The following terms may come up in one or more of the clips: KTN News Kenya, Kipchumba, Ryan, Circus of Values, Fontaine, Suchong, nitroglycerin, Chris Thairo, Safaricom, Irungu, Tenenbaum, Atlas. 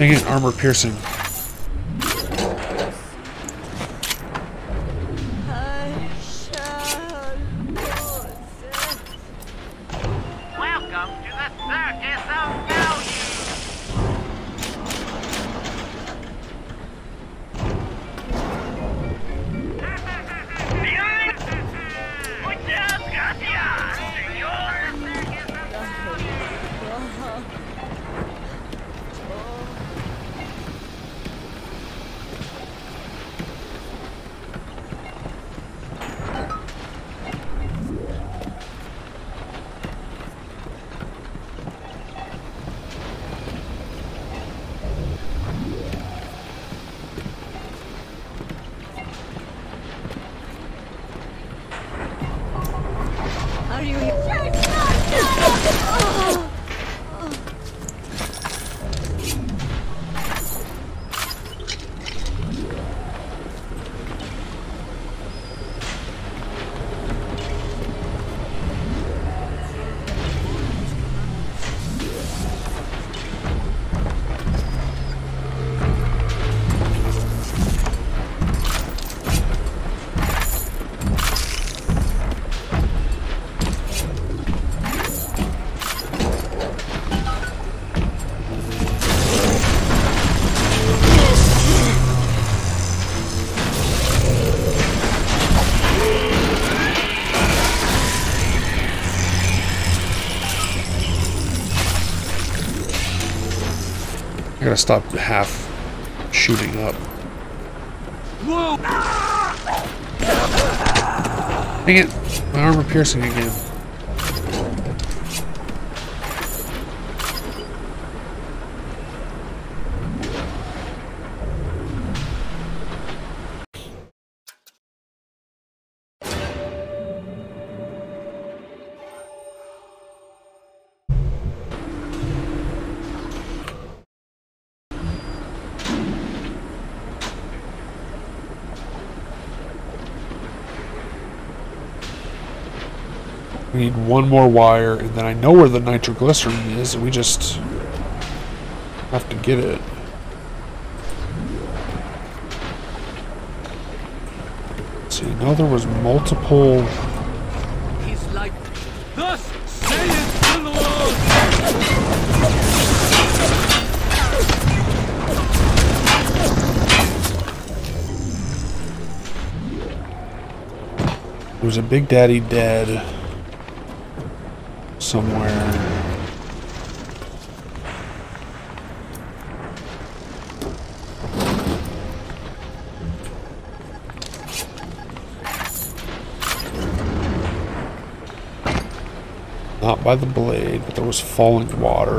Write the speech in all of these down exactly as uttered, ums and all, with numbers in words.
Again, armor piercing. I gotta stop half shooting up. Whoa. Dang it, my armor piercing again. We need one more wire, and then I know where the nitroglycerin is, and we just have to get it. Let's see, now there was multiple... He's like, thus saith the Lord! There was a Big Daddy dead. Somewhere. Not by the blade, but there was falling water.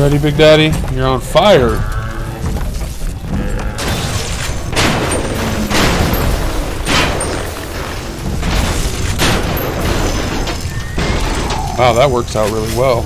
Ready, Big Daddy? You're on fire. Wow, that works out really well.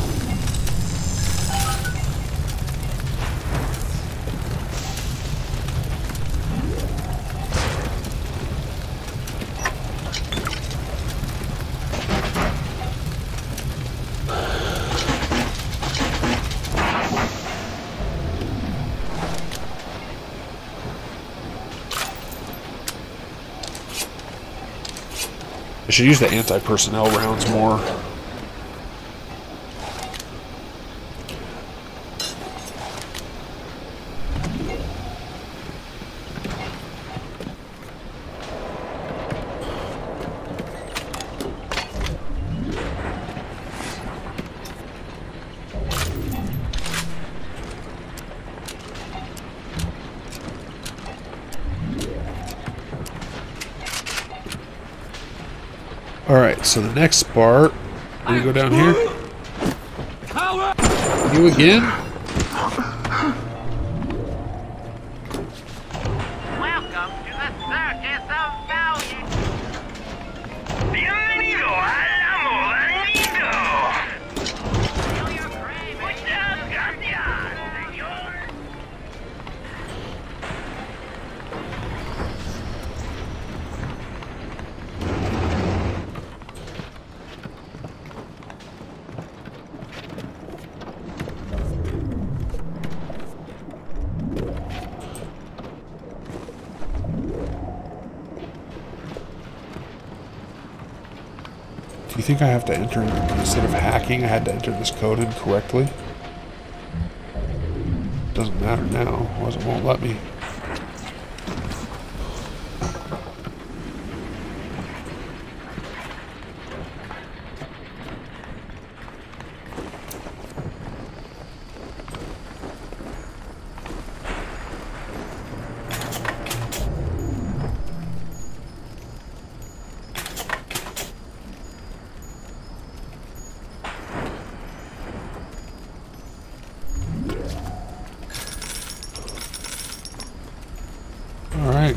I should use the anti-personnel rounds more. Alright, so the next part, we go down here. You again? Welcome to the Circus of Values. Bienvenido al amigo. Muchas gracias, señor. Do you think I have to enter, instead of hacking, I had to enter this code in correctly? Doesn't matter now, otherwise it won't let me.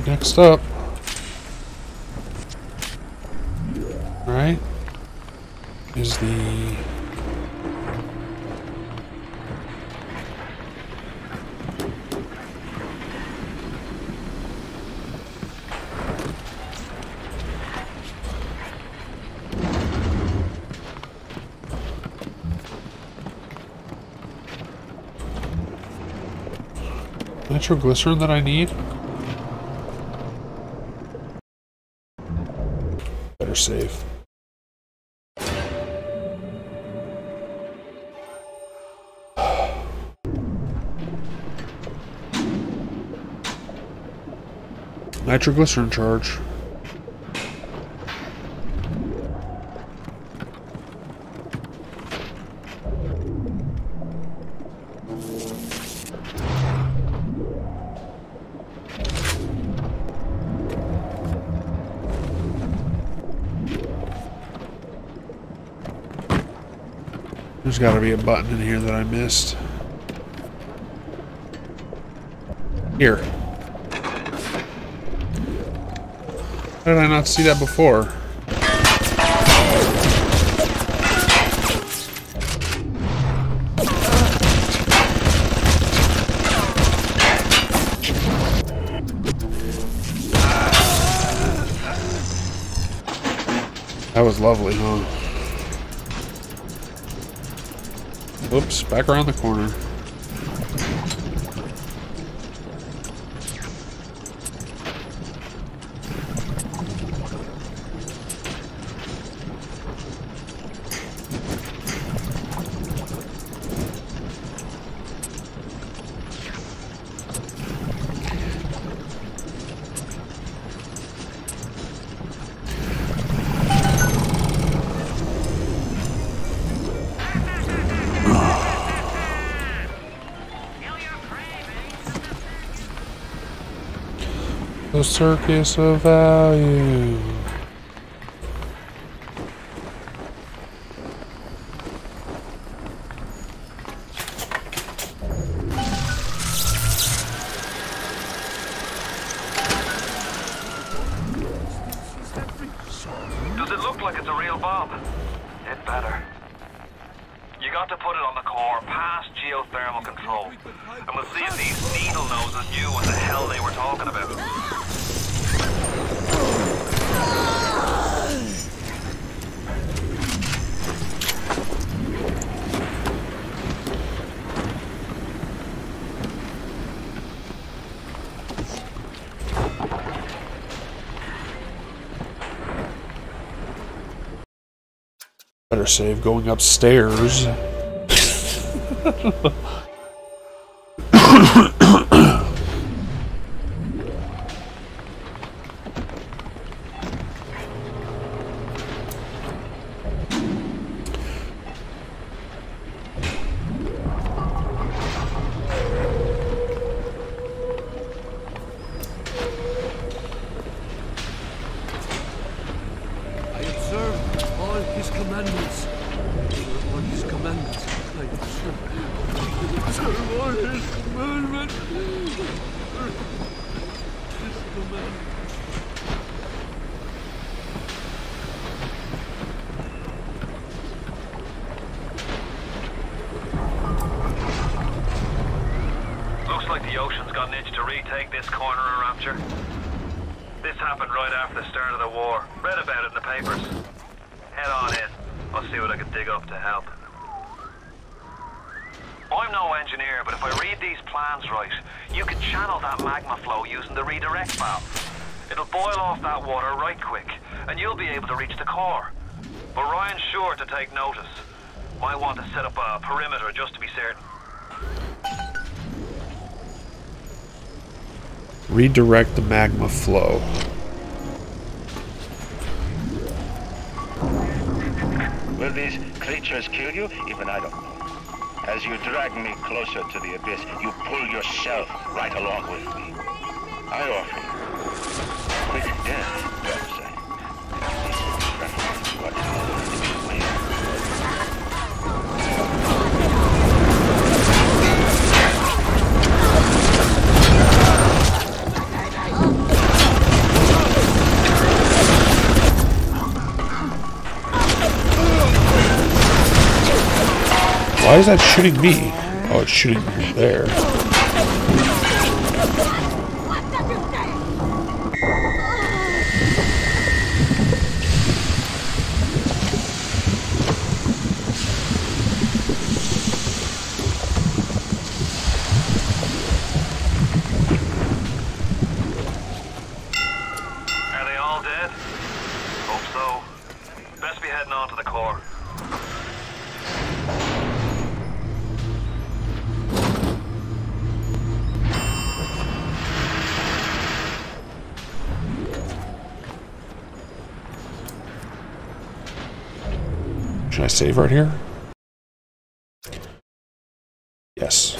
Next up, right, is the nitroglycerin that I need. Save. Nitroglycerin charge. There's got to be a button in here that I missed. Here. How did I not see that before? That was lovely, huh? Oops, back around the corner. The Circus of Values. Does it look like it's a real bomb? It better. You got to put it on the core past geothermal control. And we'll see if these needle noses knew what the hell they were talking about. Better save going upstairs. I observed upon his commandments. Upon his commandments. I shall upon his commandments. His commandments. Retake this corner or rupture. This happened right after the start of the war. Read about it in the papers. Head on in. I'll see what I can dig up to help. I'm no engineer, but if I read these plans right, you can channel that magma flow using the redirect valve. It'll boil off that water right quick, and you'll be able to reach the core. But Ryan's sure to take notice. Might want to set up a perimeter just to be certain. Redirect the magma flow. Will these creatures kill you? Even I don't know. As you drag me closer to the abyss, you pull yourself right along with me. I offer you quick death, perhaps. Why is that shooting me? Oh, it's shooting me there. Are they all dead? Hope so. Best be heading on to the core. Should I save right here? Yes.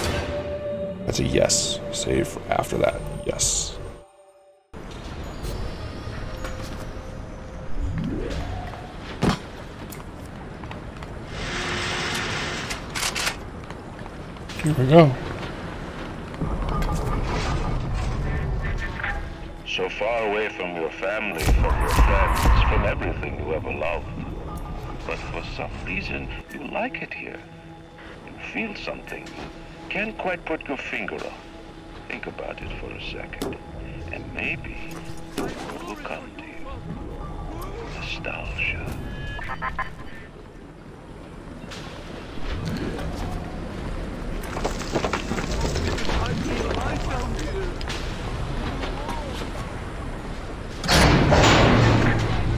That's a yes. Save after that. Yes. Here we go. So far away from your family, from your friends, from everything you ever loved. But for some reason, you like it here. You feel something you can't quite put your finger on. Think about it for a second, and maybe the world will come to you. Nostalgia.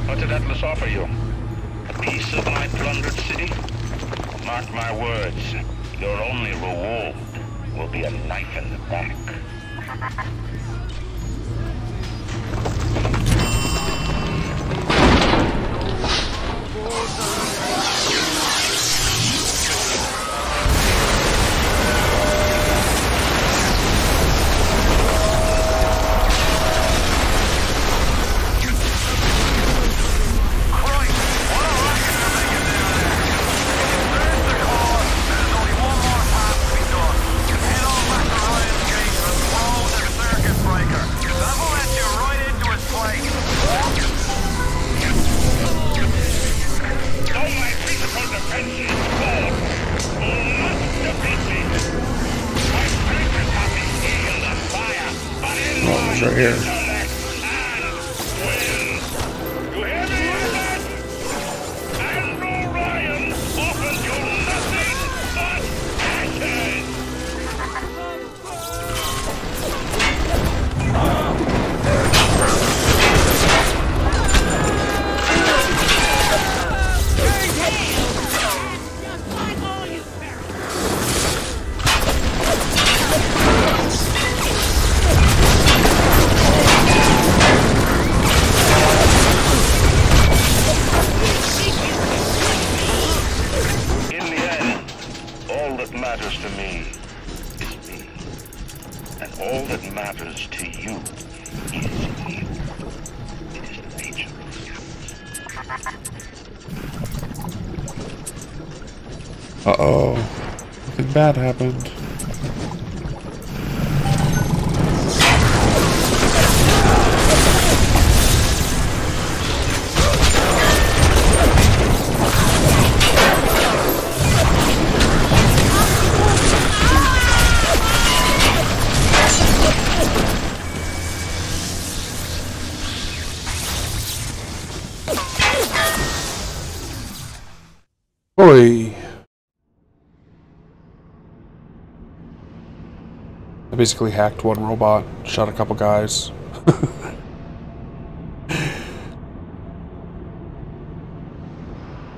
What did Atlas offer you? Piece of my plundered city? Mark my words, your only reward will be a knife in the back. Uh-oh. Something bad happened. Boy. I basically hacked one robot, shot a couple guys.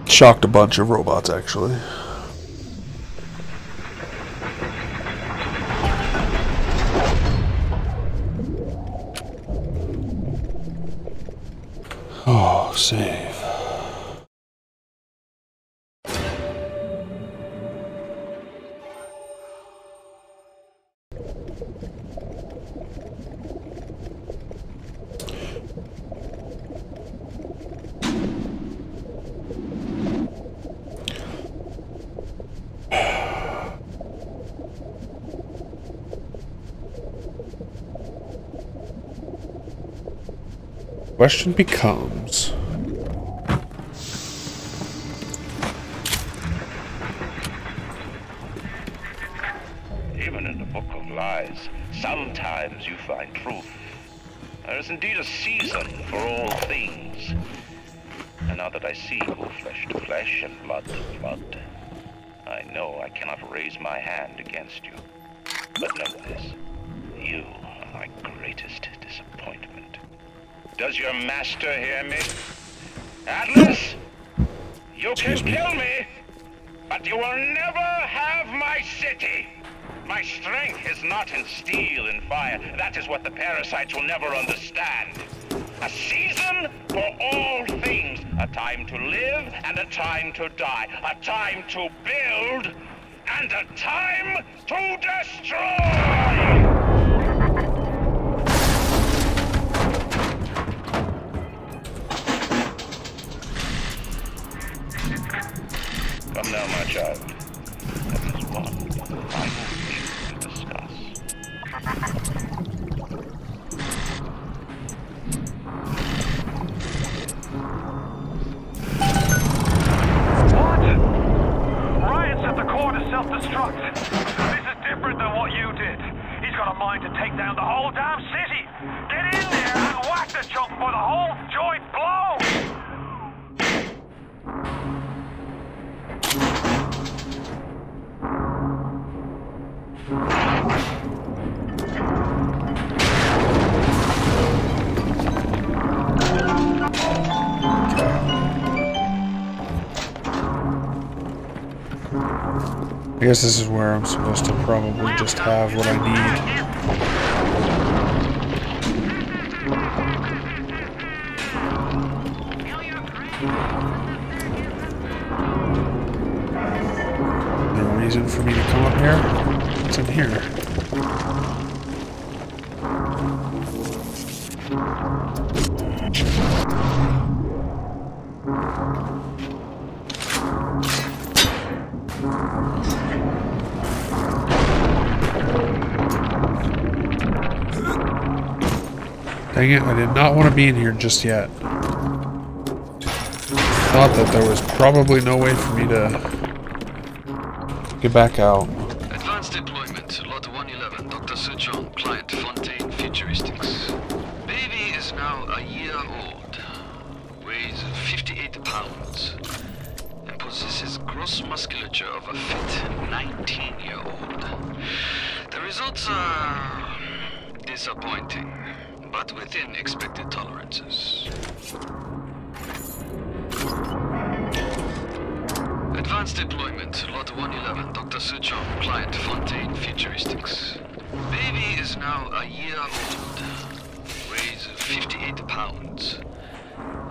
Shocked a bunch of robots, actually. Oh, save. Question becomes, even in the book of lies, sometimes you find truth. There is indeed a season for all things. And now that I see who flesh to flesh and blood to blood, I know I cannot raise my hand against you. But note this, you are my greatest disappointment. Does your master hear me? Atlas, you can kill me, but you will never have my city. My strength is not in steel and fire. That is what the parasites will never understand. A season for all things. A time to live and a time to die. A time to build and a time to destroy. Come now, my child. There is one final issue to discuss. What? Ryan said the core to self-destruct. This is different than what you did. He's got a mind to take down the whole damn city. Get in there and whack the chunk for the whole joint blow! I guess this is where I'm supposed to probably just have what I need. No reason for me to come up here? What's in here? Dang it, I did not want to be in here just yet. Thought that there was probably no way for me to get back out. Advanced deployment, lot one eleven, Doctor Suchong, client Fontaine Futuristics. Baby is now a year old, weighs fifty-eight pounds, and possesses gross musculature of a fit nineteen-year-old. The results are disappointing, but within expected tolerances. Advanced deployment, lot one eleven, Doctor Suchong, client Fontaine Futuristics. Baby is now a year old, weighs fifty-eight pounds,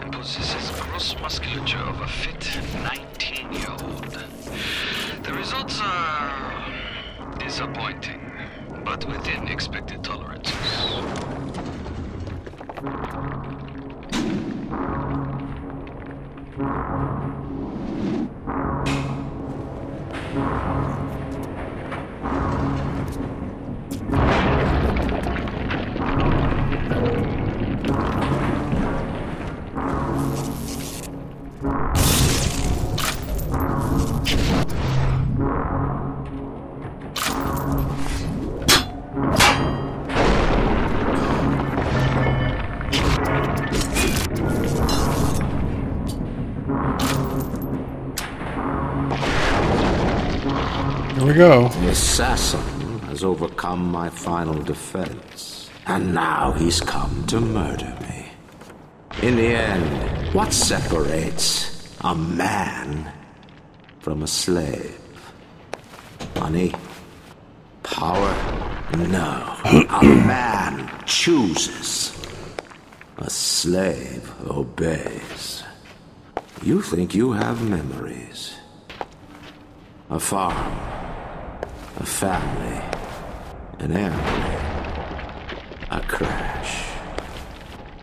and possesses gross musculature of a fit nineteen-year-old. The results are disappointing, but within expected tolerances. Go. The assassin has overcome my final defense, and now he's come to murder me. In the end, what separates a man from a slave? Money? Power? No. A man chooses. A slave obeys. You think you have memories. A farm. A family, an airplane, a crash,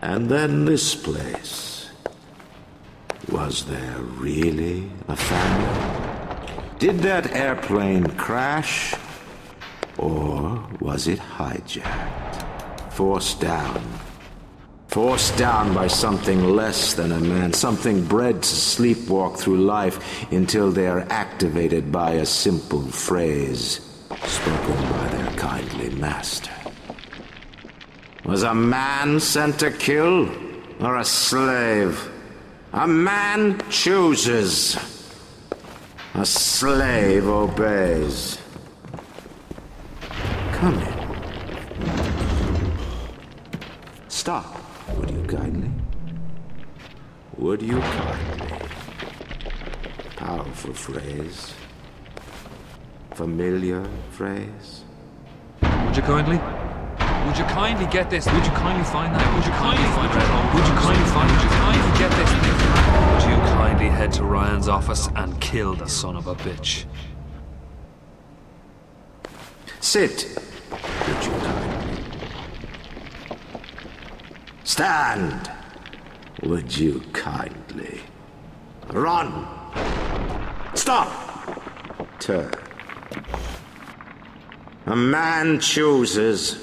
and then this place. Was there really a family? Did that airplane crash, or was it hijacked? Forced down. Forced down by something less than a man, something bred to sleepwalk through life until they are activated by a simple phrase spoken by their kindly master. Was a man sent to kill, or a slave? A man chooses. A slave obeys. Come in. Stop. Would you kindly? Would you kindly? Powerful phrase. Familiar phrase. Would you kindly? Would you kindly get this? Would you kindly find that? Would you kindly find that? Would you kindly find that? Would you kindly get this? Would you kindly head to Ryan's office and kill the son of a bitch? Sit. Would you kindly? Stand! Would you kindly? Run! Stop! Turn. A man chooses.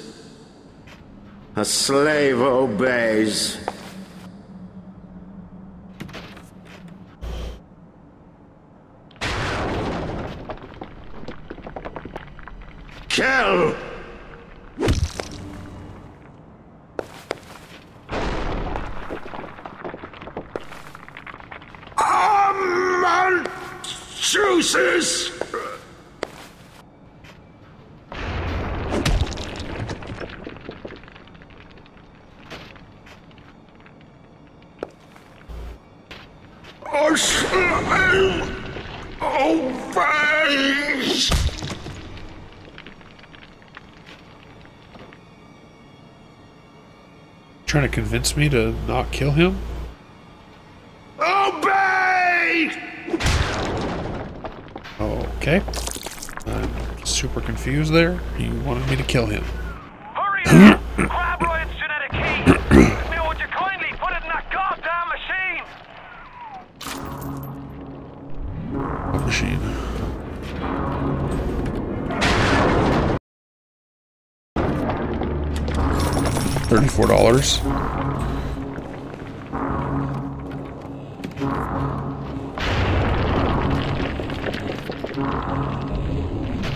A slave obeys. Kill! Chooses. A slave obeys. Trying to convince me to not kill him? Okay. I'm super confused there. You wanted me to kill him. Hurry up! Grab Ryan's genetic key! Now would you kindly put it in that goddamn machine? Machine. Thirty-four dollars.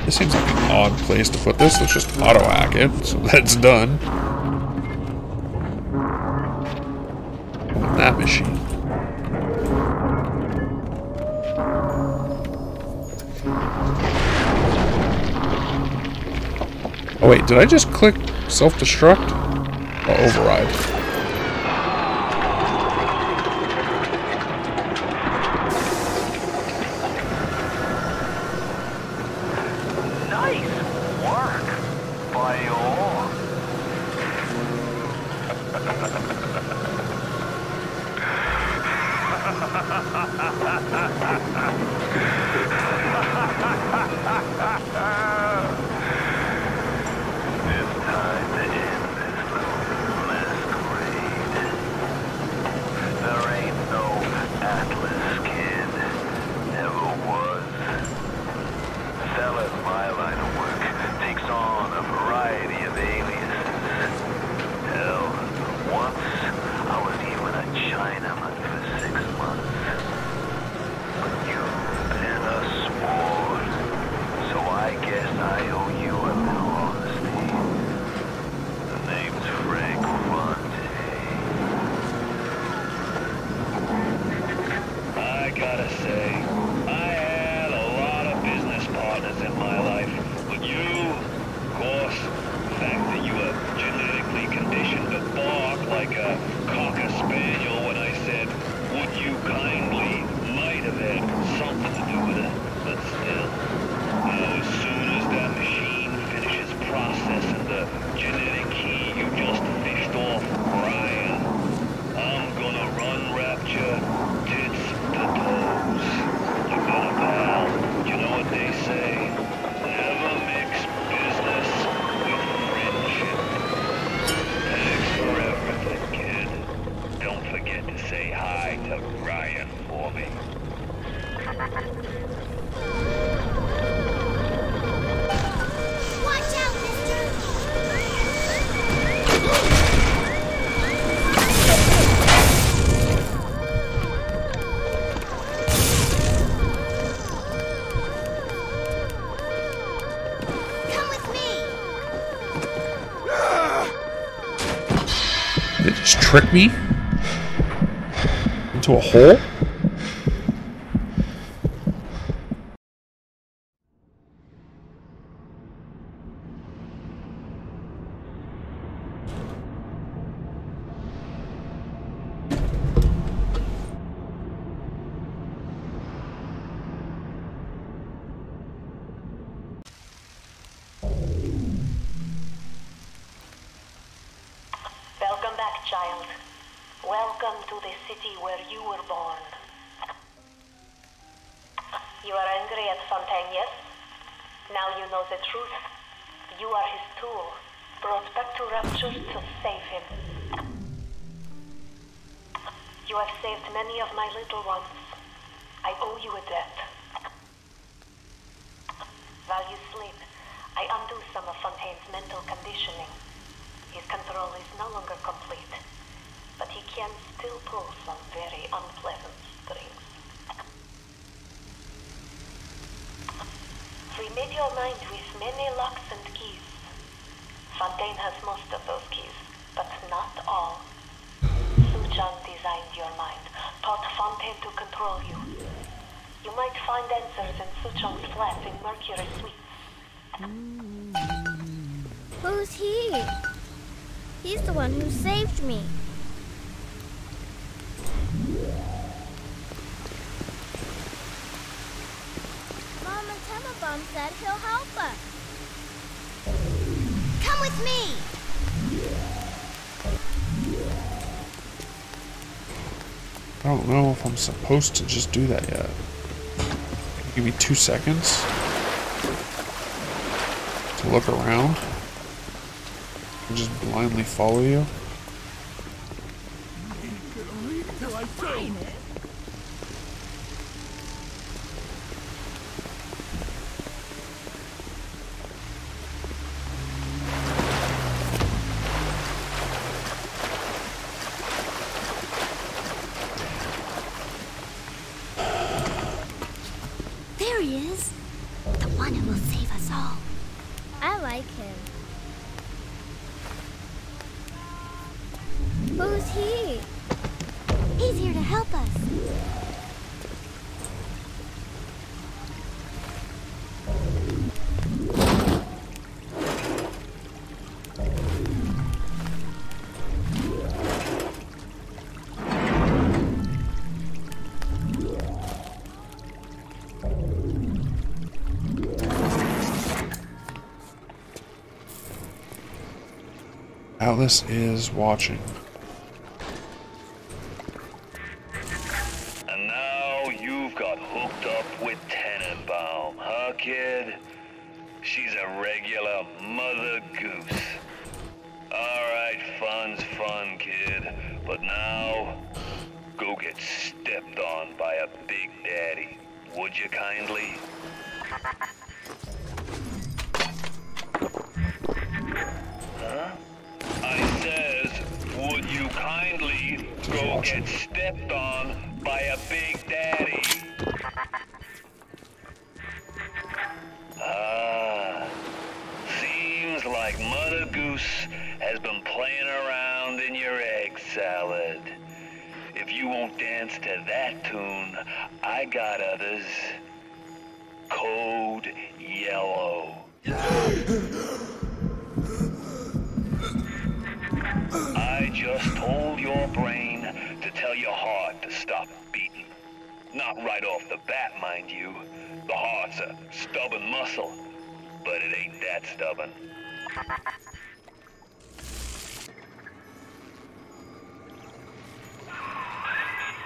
This seems like an odd place to put this. Let's just auto-hack it, so that's done. That machine. Oh wait, did I just click self-destruct? Or override? It's time to end this little mess. Trick me into a hole? Supposed to just do that yet. Give me two seconds to look around and just blindly follow you. Atlas is watching. And now you've got hooked up with Tenenbaum, huh, kid? She's a regular mother goose. Alright, fun's fun, kid. But now, go get stepped on by a big daddy, would you kindly? Would you kindly go get stepped on by a big daddy? Ah, seems like Mother Goose has been playing around in your egg salad. If you won't dance to that tune, I got others. Code Yellow. I just told your brain to tell your heart to stop beating. Not right off the bat, mind you. The heart's a stubborn muscle, but it ain't that stubborn.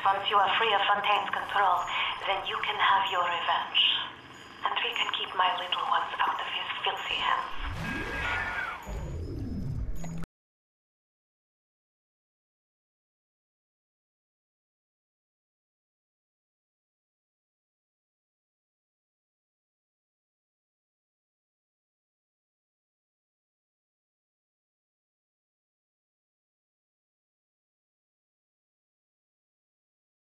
Once you are free of Fontaine's control, then you can have your revenge. And we can keep my little ones out of his filthy hands.